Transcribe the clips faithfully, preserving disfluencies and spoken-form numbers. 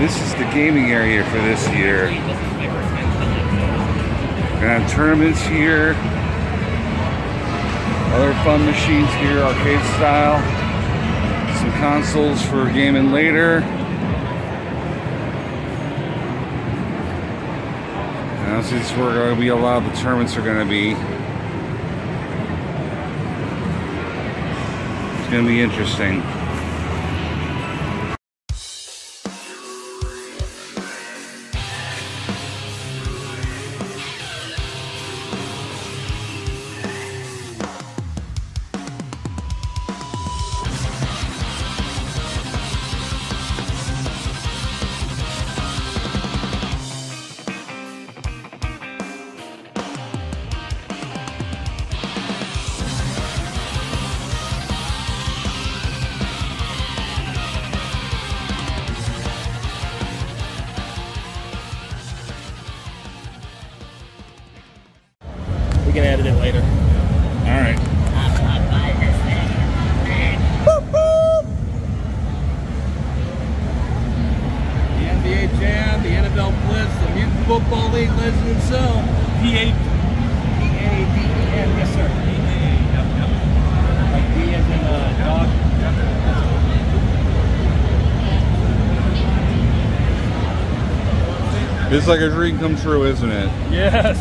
And this is the gaming area for this year. We're gonna have tournaments here. Other fun machines here, arcade style. Some consoles for gaming later. Now since we're going to be allowed, the tournaments are going to be. It's going to be interesting. It's like a dream come true, isn't it? Yes.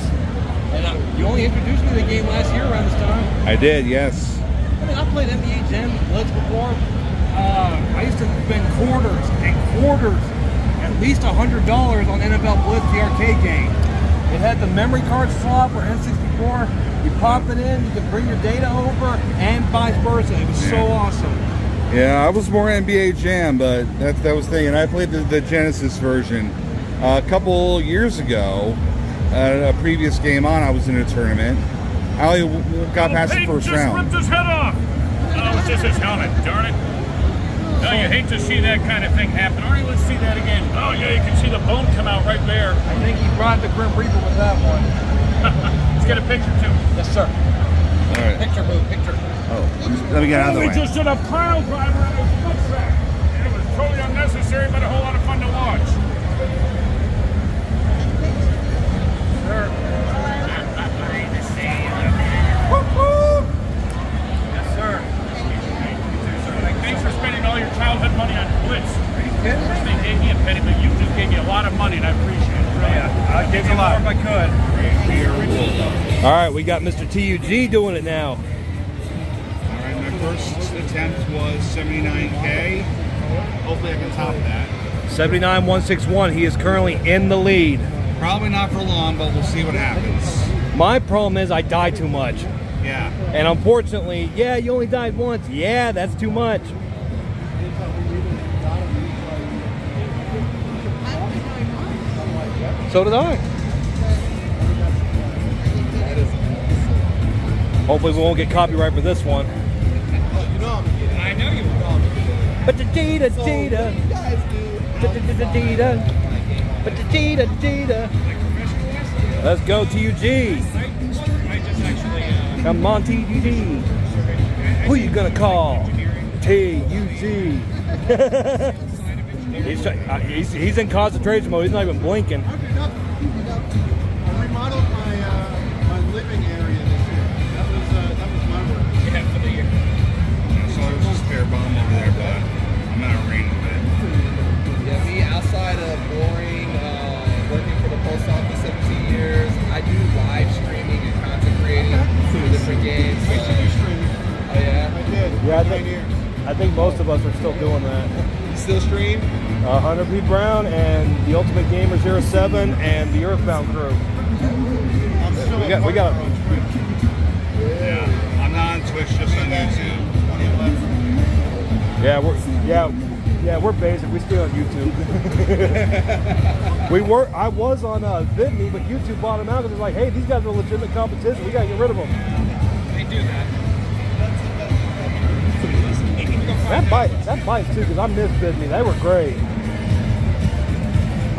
And uh, you only introduced me to the game last year around this time. I did, yes. I mean, I played N B A Jam Blitz before. Uh, I used to spend quarters and quarters, at least one hundred dollars on N F L Blitz, the arcade game. It had the memory card slot for N sixty-four. You pop it in, you could bring your data over, and vice versa. It was yeah. so awesome. Yeah, I was more N B A Jam, but that, that was the thing. And I played the, the Genesis version. Uh, a couple years ago, uh, a previous game on, I was in a tournament. I only got oh, past Peyton the first just round. Ripped his head off. Oh, it's just his helmet, darn it. Oh, you hate to see that kind of thing happen. All right, let's see that again. Oh, yeah, you can see the bone come out right there. I think he brought the Grim Reaper with that one. Let's get a picture, too. Yes, sir. All right. Picture, move, picture. Oh, let me get out of the way. We just did a pile driver on his foot track. And it was totally unnecessary, but a whole lot of fun to watch. Childhood money on Blitz. Are you kidding me? They gave me a penny, but you just gave me a lot of money, and I appreciate it. Really. Yeah, I'd give you a lot if I could. All right, we got Mister T U G doing it now. All right, my first attempt was seventy-nine K. Hopefully, I can top that. seventy-nine one sixty-one. He is currently in the lead. Probably not for long, but we'll see what happens. My problem is I die too much. Yeah. And unfortunately, yeah, you only died once. Yeah, that's too much. So did I. Hopefully we won't get copyright for this one. I know you will. But the data, data. But the data, but the data, data. Let's go T U G. Come on T U G. Who you gonna call? T U G. He's, uh, he's, he's in concentration mode. He's not even blinking. I remodeled my, uh, my living area this year. That was, uh, that was my work. Yeah, for the year. I saw there was a spare bomb over there, but I'm not reading it. Yeah, me outside of boring, uh, working for the post office seventeen years, I do live streaming and content creating through different games. I used to do streaming. Oh, yeah? I did. Yeah, I did. I think most of us are still doing that. You still stream? Uh, Hunter P Brown and The Ultimate Gamer oh seven and the Earthbound Crew. I'm still we got, we got on Twitch. Yeah, I'm not on Twitch, just on YouTube. Yeah, we're yeah, yeah, we're basic. We stay on YouTube. we were. I was on uh, Vidme, but YouTube bought them out because it's like, hey, these guys are legitimate competition. We gotta get rid of them. Yeah, they do that. That bites, that bites too, because I miss Vidme. They were great.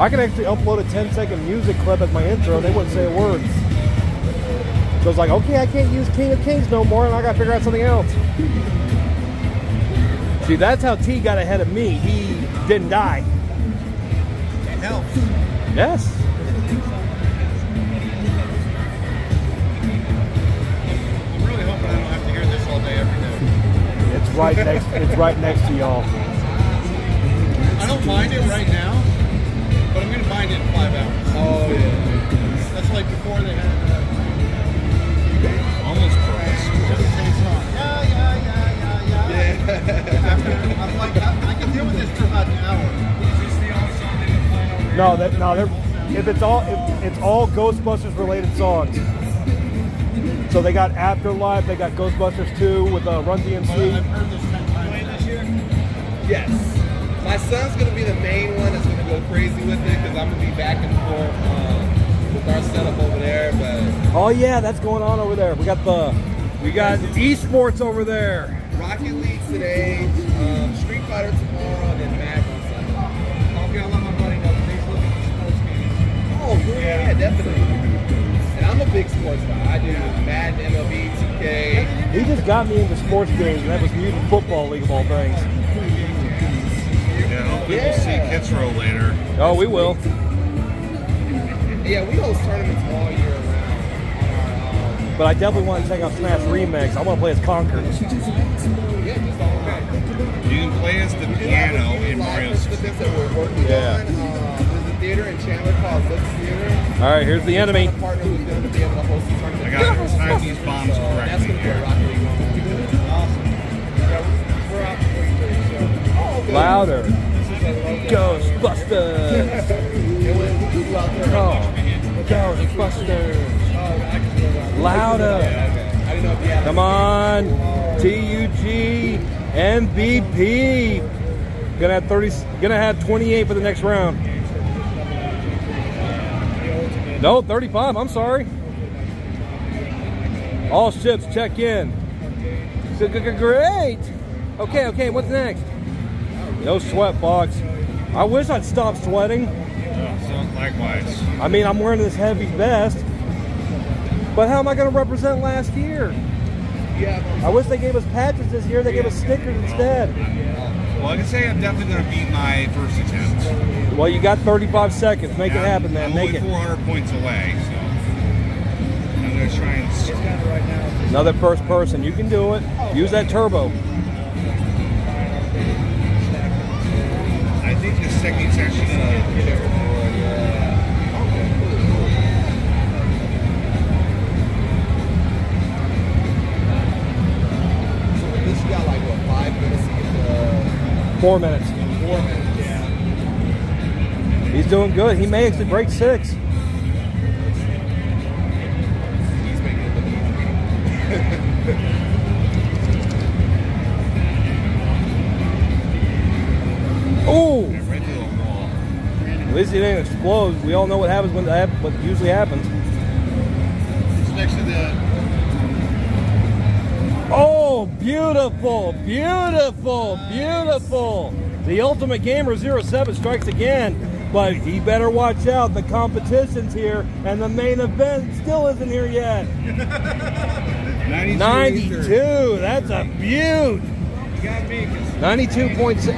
I can actually upload a ten second music clip as my intro, and they wouldn't say a word. So it's like, okay, I can't use King of Kings no more, and I gotta figure out something else. See, that's how T got ahead of me. He didn't die. help. Yes. I'm really hoping I don't have to hear this all day every day. It's right next. It's right next to y'all. I don't mind it right now, but I'm gonna mind it in five hours. Oh yeah. That's like before they had. Uh, Almost pressed. Yeah, yeah, yeah, yeah, yeah. yeah. I'm like, I, I can deal with this for about an hour. Is this the only song they've been playing over there? No, that, no, they're, if it's all, if it's all Ghostbusters related songs. So they got Afterlife, they got Ghostbusters two with uh, Run D M C. Well, I've heard this ten times this year. Yes. My son's going to be the main one that's going to go crazy with it because I'm going to be back and forth uh, with our setup over there. But oh yeah, that's going on over there. We got the we got esports over there. Rocket League today, um, Street Fighter tomorrow, and then Madden. Okay, I love my buddy though. He's looking for sports games. Oh yeah, yeah, definitely. And I'm a big sports guy. I do Madden, M L B, two K. He just got me into sports games, and that was Mutant Football League of all things. Yeah, hopefully yeah. we'll see Kids Row later. Oh, we will. Yeah, we host tournaments all year round. But I definitely want to take out Smash Remix. I want to play as Conker. You can play as the piano in Mario's. Yeah. There's a theater in Chandler called Woods Theater. All right, here's the enemy. I got to time these bombs correctly here. We're out forty-three, so... Louder. Ghostbusters. Oh, Ghostbusters. Louder. Come on. T U G M V P. Gonna have thirty. Gonna have twenty-eight for the next round. No, thirty-five. I'm sorry. All ships check in. Great. Okay. Okay. What's next? No sweat box. I wish I'd stop sweating. Yeah, likewise. I mean, I'm wearing this heavy vest, but how am I going to represent last year? Yeah. I wish they gave us patches this year. They yeah, gave us stickers yeah. instead. Well, I can say I'm definitely going to beat my first attempt. Well, you got thirty-five seconds. Make yeah, it happen, man. I'm Make only four hundred it. points away, so I'm going to try and score right now. Another first person. You can do it. Use that turbo. I think this technique's actually going to get everyone. So this got like, what, five minutes to get the... Four minutes. Four minutes, yeah. He's doing good. He makes it break six. He's making it look easy. Oh! At least it didn't explode. We all know what happens when that what usually happens. It's next to the. Oh, beautiful, beautiful, beautiful! The Ultimate Gamer zero seven strikes again, but he better watch out. The competition's here, and the main event still isn't here yet. ninety-two. ninety-two. That's a beaut. You got me. ninety-two point six.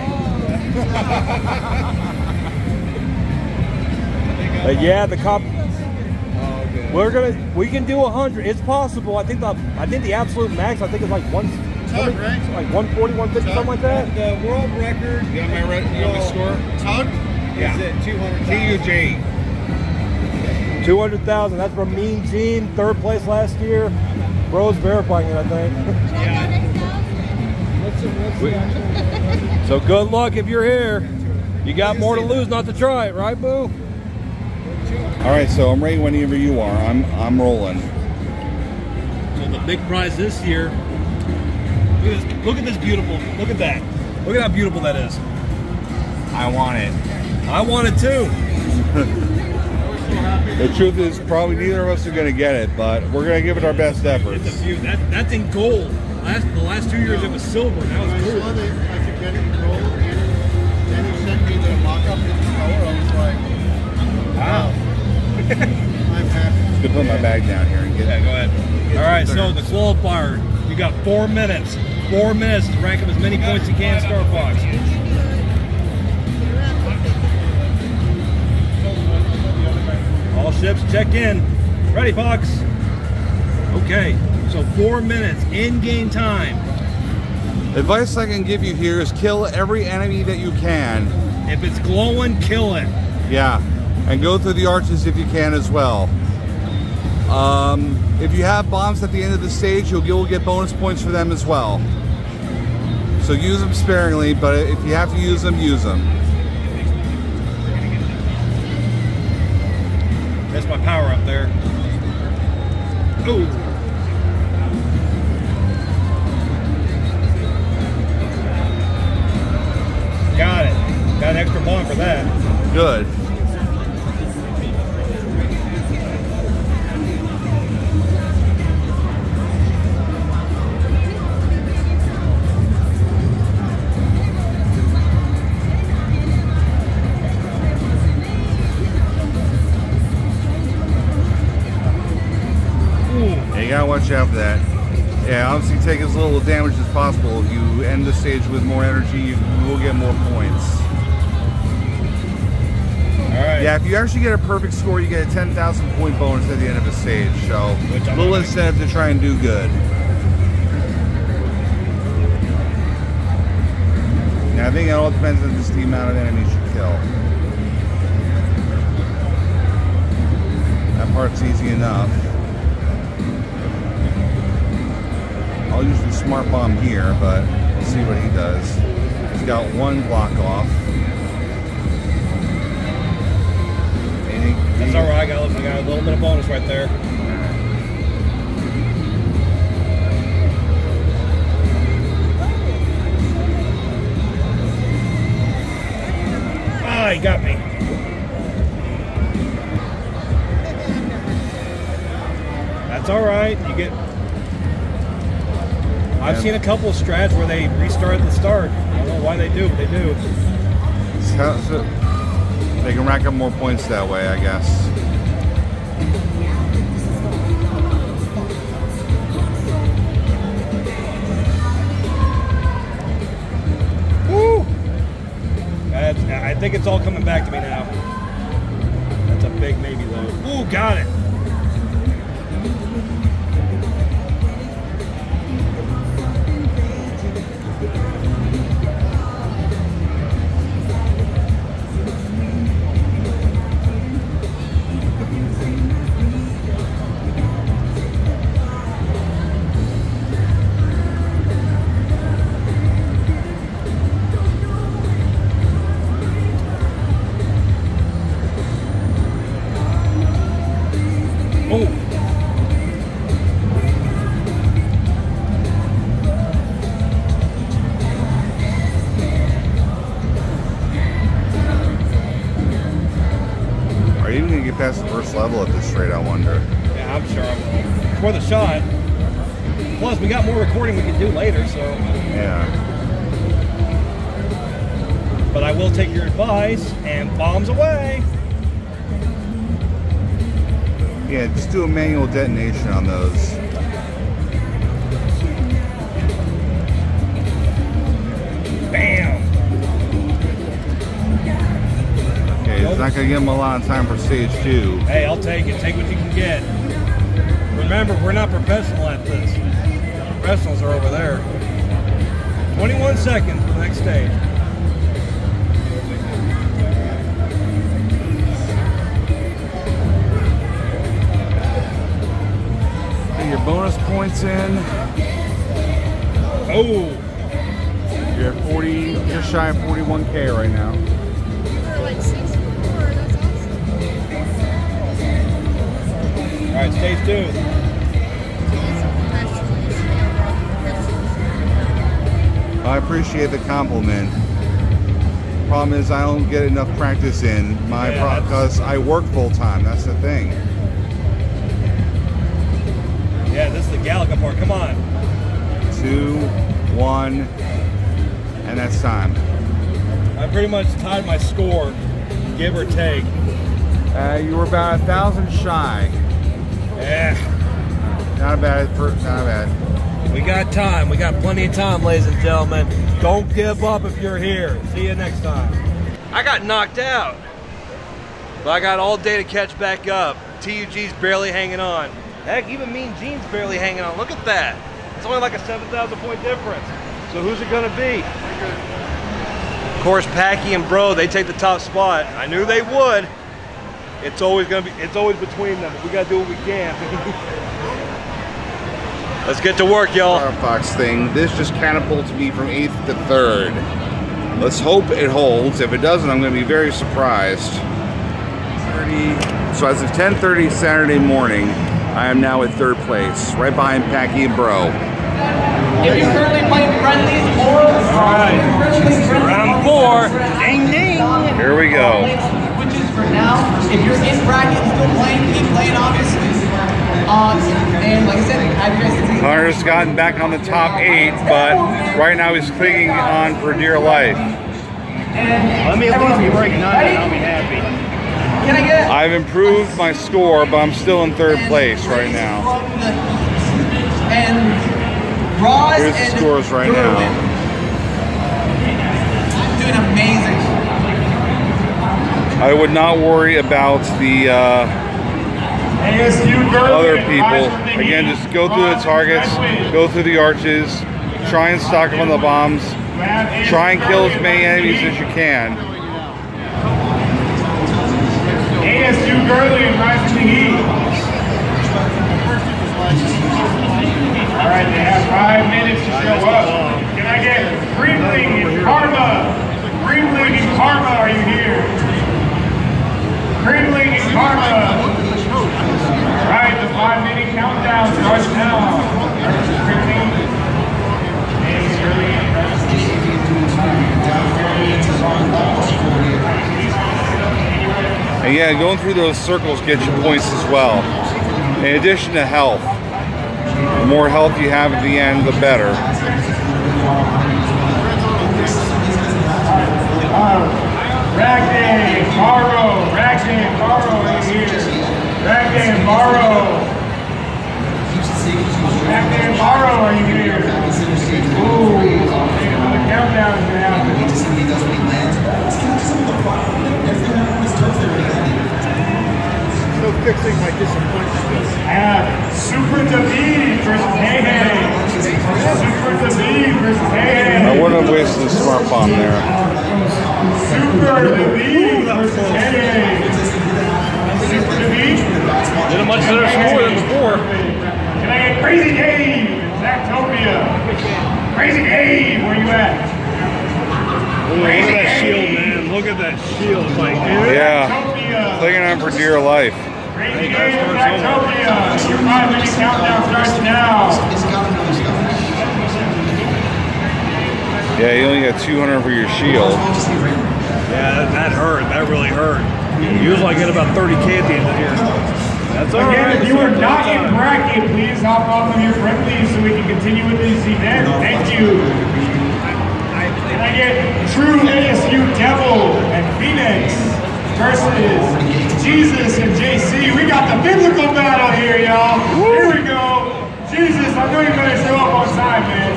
But yeah, the cop. Oh, okay. We're gonna, we can do a hundred. It's possible. I think the, I think the absolute max. I think it's like one, Tug, right? Like one forty, one fifty, something like that. The world record. You got my, re you got my score. Tug. Yeah. Is it two hundred? T U G. Two hundred thousand. That's from Mean Gene, third place last year. Bro's verifying it, I think. Yeah. What's the, what's the actual? So good luck if you're here. You got more to lose, not to try it, right, Boo? All right, so I'm ready whenever you are. I'm I'm rolling. So the big prize this year. Look at this, look at this beautiful. Look at that. Look at how beautiful that is. I want it. I want it too. The truth is, probably neither of us are going to get it, but we're going to give it our best efforts. It's a few. That, that's in gold. Last the last two years it was silver. That was cool. Then he sent me the mock-up in the store. I was like, wow. I'm happy. I'm going to put my bag down here and get it. Yeah, go ahead. All right, so the qualifier, you got four minutes. Four minutes to rack up as many points as you can, Star Fox. Check in. Ready, Fox? Okay, so four minutes in game time. Advice I can give you here is kill every enemy that you can. If it's glowing, kill it. Yeah, and go through the arches if you can as well. Um, if you have bombs at the end of the stage, you'll, you'll get bonus points for them as well. So use them sparingly, but if you have to use them, use them. That's my power up there. Ooh. Got it. Got an extra point for that. Good. Gotta watch out for that. Yeah, obviously take as little damage as possible. If you end the stage with more energy, you will get more points. All right. Yeah, if you actually get a perfect score, you get a ten thousand point bonus at the end of a stage. So a little incentive to try and do good. Now I think it all depends on just the amount of enemies you kill. That part's easy enough. I'll use the smart bomb here, but we'll see what he does. He's got one block off. And he, That's he, all right. I got, I got a little bit of bonus right there. Ah, he got me. That's all right. You get. I've seen a couple of strats where they restart the start. I don't know why they do, but they do. So, so they can rack up more points that way, I guess. Woo! That's, I think it's all coming back to me now. That's a big maybe though. Ooh, got it! Level at this rate, I wonder. Yeah, I'm sure. I'm for the shot. Plus, we got more recording we can do later, so. Yeah. But I will take your advice and bombs away. Yeah, just do a manual detonation on those. Bam! It's not going to give them a lot of time for stage two. Hey, I'll take it. Take what you can get. Remember, we're not professional at this. The professionals are over there. twenty-one seconds for the next stage. Get your bonus points in. Oh! You're at forty, just shy of forty-one K right now. All right, stage two. I appreciate the compliment. Problem is, I don't get enough practice in my yeah, because I work full time. That's the thing. Yeah, this is the Galaga part. Come on. Two, one, and that's time. I pretty much tied my score, give or take. Uh, you were about a thousand shy. Yeah. Not bad. Not bad. We got time. We got plenty of time, ladies and gentlemen. Don't give up if you're here. See you next time. I got knocked out. But I got all day to catch back up. T U G's barely hanging on. Heck, even Mean Gene's barely hanging on. Look at that. It's only like a seven thousand point difference. So who's it gonna be? Of course, Packie and Bro, they take the top spot. I knew they would. It's always gonna be, it's always between them. We gotta do what we can. Let's get to work, y'all. Star Fox thing, this just catapults me from eighth to third. Let's hope it holds. If it doesn't, I'm gonna be very surprised. thirty, so as of ten thirty Saturday morning, I am now at third place, right behind Packie and Bro. If you're currently playing Run these morals, all right, round four, ding ding. Here we go. Which is for now. If you're in bracket still playing, keep playing obviously. Um, and like I said, I've just Hunter's gotten back on the top eight, but right now he's clinging on for dear life. Let me at least be breaking nine, and I'll be happy. Can I get I've improved my score, but I'm still in third place right now. And here's the scores right now. I'm doing amazing. I would not worry about the uh, other people. Again, just go through the targets, go through the arches, try and stock up on the bombs, try and kill as many enemies as you can. A S U Gurley and Rising to Heat. All right, they have five minutes to show up. Can I get Kremling and Karma? Kremling and Karma, are you here? Kremling and Karma. All right, the five-minute countdown starts now. Kremling and Gurley and Rising to Heat. And yeah, going through those circles gets you points as well. In addition to health, the more health you have at the end, the better. Ragdane Morrow, Ragdane Morrow is here. Ragdane Morrow. Ragdane Morrow, are you here? Ooh, the countdown is gonna happen. Still fixing my disappointment. Yeah, Super Dave versus Hey Hey. Super Dave versus Hey Hey. I wouldn't have wasted a smart bomb there. Super Dave versus Hey Hey. Super Dave. Did a much better score than before. Can I get Crazy Game? Zactopia. Crazy Game, where you at? Look at that shield, man. Look at that shield. Like, dude. Yeah. Clinging on for dear life. Crazy Game of Zactopia. Your five minute countdown starts now. Yeah, you only got two hundred for your shield. Yeah, that, that hurt. That really hurt. You usually get about thirty K at the end of here. That's all Again, right. If you are not in bracket, please hop off of your friend list so we can continue with this event. Thank you. Can I get True A S U Devil and Phoenix versus Jesus and J C? We got the biblical battle here, y'all. Here we go. Jesus, I know you better show up on time, man.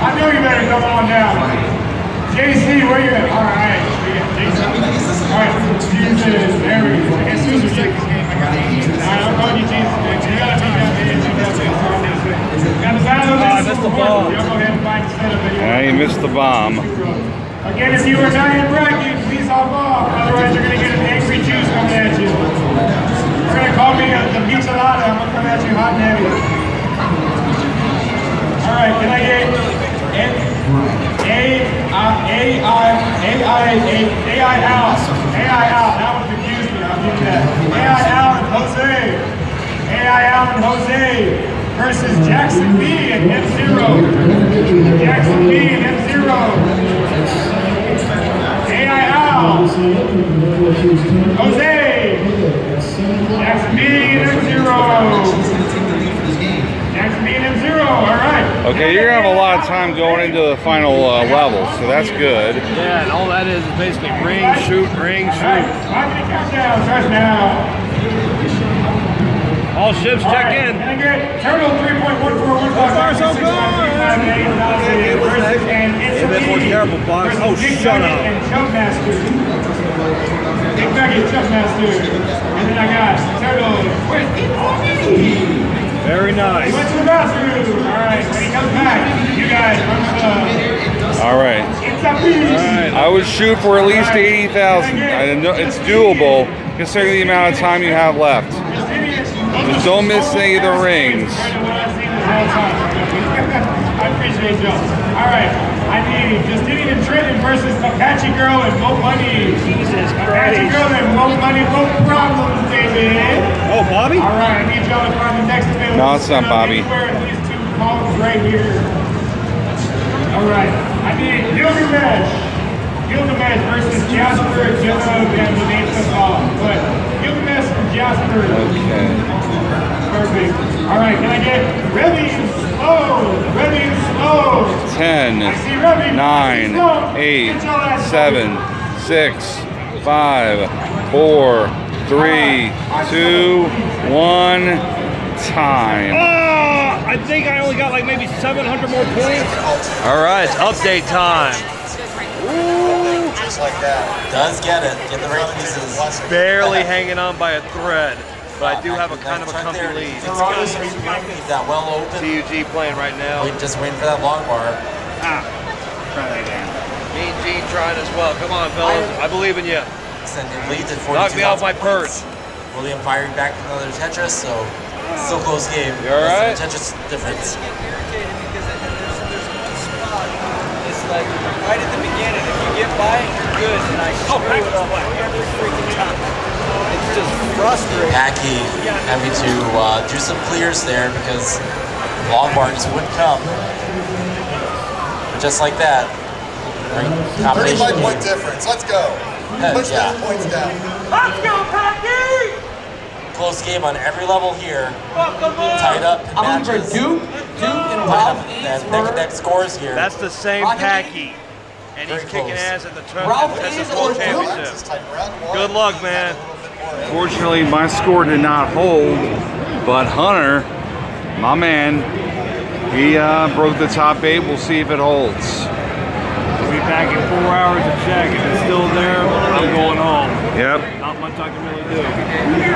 I know you better come on down. J C, where you at? All right. We got J C. All right. Jesus, there we go. I guess who's your second game? I got Jesus. All right, I'm calling you Jesus, man. You got to beat that man. You got to beat that man. Got the battle oh, I missed the bomb. Yeah, you missed the bomb. Again, if you are not in bracket, please hop off. Otherwise, you're going to get an angry juice coming at you. You're going to call me a, the michelada. I'm going to come at you hot and heavy. All right, can I get A I out? A I out. That one confused me. I'll give you that. A I out and Jose. A I out and Jose. Versus Jackson B and F-Zero. Jackson B and F-Zero. A I Al. Jose. Jackson B and F-Zero. Jackson B and F-Zero. All right. Okay, you're going to have a lot of time going into the final uh, level, so that's good. Yeah, and all that is is basically ring, shoot, ring, shoot. All right, I'm going to count down right now. All ships check All right. in. And again, Turtle three point one four one five. Oh, shut up. Take back your Chuckmaster. And then I got Turtles. Where's the army? Very nice. He went to the bathroom. All right, when he comes back, you guys run the club. All right. It's a beast. All right. I would shoot for at least eighty thousand. I know it's doable, considering the amount of time you have left. Just don't miss any of the rings. I appreciate y'all. All right, I need Justinian and Trenton versus Apache Girl and Mo Money. Jesus Christ. Apache Girl and Mo Money, no problems, David. Oh, Bobby? All right, I need y'all to find the next available. No, it's not Bobby. At least two columns right here. All right, I need Gilgamesh. Gilgamesh versus Jasper and Jello and the names of all. But Gilgamesh and Jasper. Okay. Perfect. All right, can I get Revies? Slow, ready and slow. Ten, nine, eight, seven, six, five, four, three, two, one, time. Oh, I think I only got like maybe seven hundred more points. All right, it's update time. Ooh. Just like that. Does get it. Get the right pieces. Barely hanging on by a thread. But I do have a kind of a comfy lead. That well open. T U G playing right now. We're just waiting for that long bar. Ah, try that again. Mean Gene trying as well. Come on, fellas. I believe in you. Listen, it leads at forty-two. Knock me off my perch. William firing back with another Tetris, so still close game. You all right? Tetris difference. I just get irritated because there's one spot. It's like right at the beginning. If you get by it, you're good. And I screw it up every freaking time. It's just frustrating. Packie having to uh, do some clears there because long bars would come. Just like that. thirty-five point difference. Let's go. Push yeah. those points down. Let's go, Packie! Close game on every level here. Tied up. I'm for Duke. Duke and Rob. That, that, that scores here. That's the same Packie. And he's Very kicking close. ass at the tournament. That's his world championship. Good luck, man. Fortunately, my score did not hold, but Hunter, my man, he uh, broke the top eight. We'll see if it holds. We'll be back in four hours to check. If it's still there, I'm going home. Yep. Not much I can really do.